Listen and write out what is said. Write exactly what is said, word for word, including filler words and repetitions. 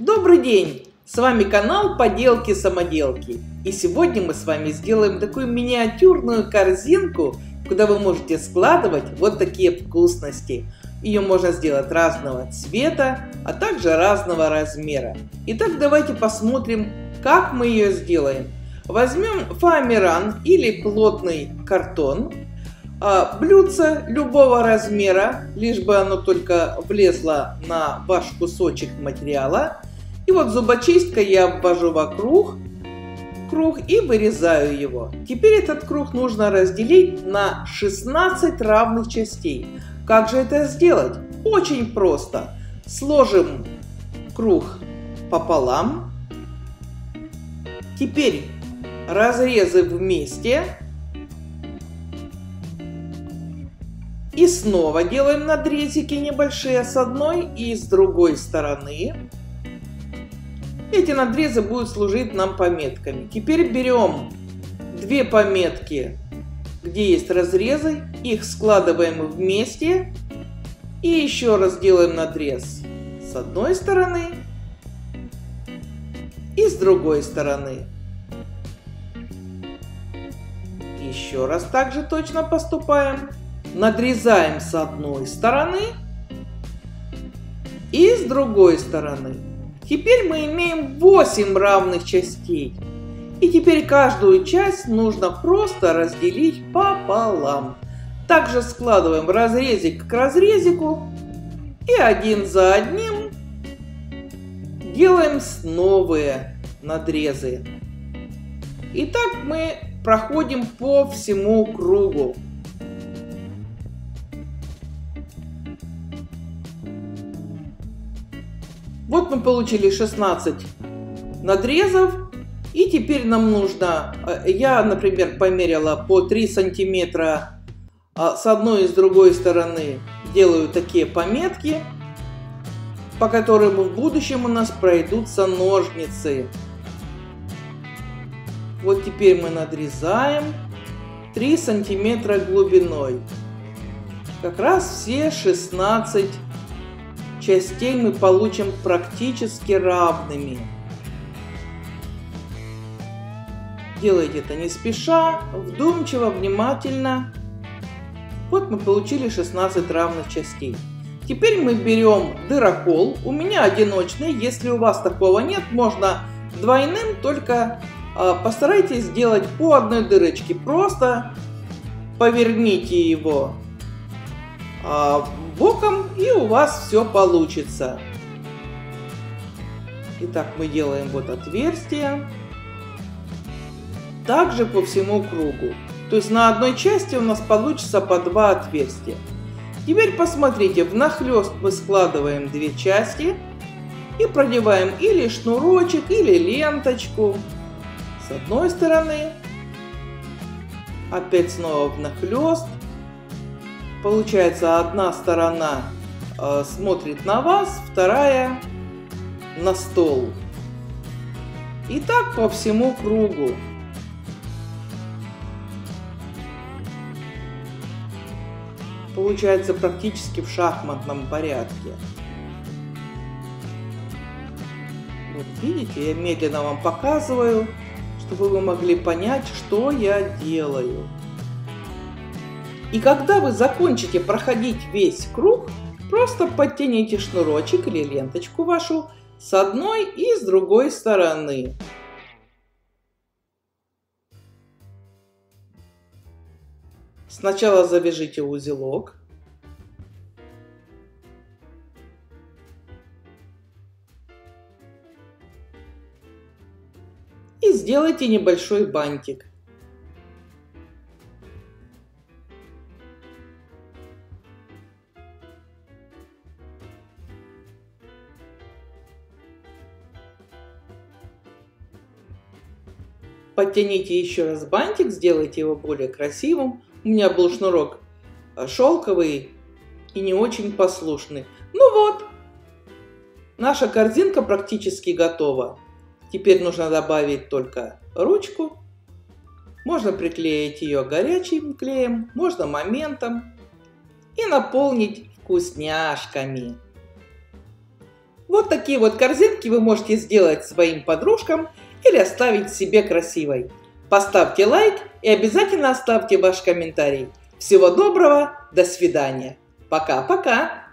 Добрый день! С вами канал Поделки Самоделки. И сегодня мы с вами сделаем такую миниатюрную корзинку, куда вы можете складывать вот такие вкусности. Ее можно сделать разного цвета, а также разного размера. Итак, давайте посмотрим, как мы ее сделаем. Возьмем фоамиран или плотный картон, блюдце любого размера, лишь бы оно только влезло на ваш кусочек материала. И вот зубочисткой я обвожу вокруг круг и вырезаю его. Теперь этот круг нужно разделить на шестнадцать равных частей. Как же это сделать? Очень просто. Сложим круг пополам. Теперь разрезы вместе. И снова делаем надрезики небольшие с одной и с другой стороны. Эти надрезы будут служить нам пометками. Теперь берем две пометки, где есть разрезы, их складываем вместе и еще раз делаем надрез с одной стороны и с другой стороны. Еще раз также точно поступаем. Надрезаем с одной стороны и с другой стороны. Теперь мы имеем восемь равных частей. И теперь каждую часть нужно просто разделить пополам. Также складываем разрезик к разрезику и один за одним делаем новые надрезы. И так мы проходим по всему кругу. Вот мы получили шестнадцать надрезов, и теперь нам нужно, я, например, померила по три сантиметра с одной и с другой стороны, делаю такие пометки, по которым в будущем у нас пройдутся ножницы. Вот теперь мы надрезаем три сантиметра глубиной, как раз все шестнадцать частей мы получим практически равными. Делайте это не спеша, вдумчиво, внимательно. Вот мы получили шестнадцать равных частей. Теперь мы берем дырокол. У меня одиночный, если у вас такого нет, можно двойным, только постарайтесь сделать по одной дырочке. Просто поверните его боком, и у вас все получится. Итак, мы делаем вот отверстие. Также по всему кругу. То есть на одной части у нас получится по два отверстия. Теперь посмотрите, внахлёст мы складываем две части и продеваем или шнурочек, или ленточку с одной стороны. Опять снова внахлёст. Получается, одна сторона э, смотрит на вас, вторая на стол. И так по всему кругу. Получается практически в шахматном порядке. Вот видите, я медленно вам показываю, чтобы вы могли понять, что я делаю. И когда вы закончите проходить весь круг, просто подтяните шнурочек или ленточку вашу с одной и с другой стороны. Сначала завяжите узелок. И сделайте небольшой бантик. Подтяните еще раз бантик, сделайте его более красивым. У меня был шнурок шелковый и не очень послушный. Ну вот, наша корзинка практически готова. Теперь нужно добавить только ручку. Можно приклеить ее горячим клеем, можно моментом. И наполнить вкусняшками. Вот такие вот корзинки вы можете сделать своим подружкам или оставить себе красивой. Поставьте лайк и обязательно оставьте ваш комментарий. Всего доброго, до свидания. Пока-пока.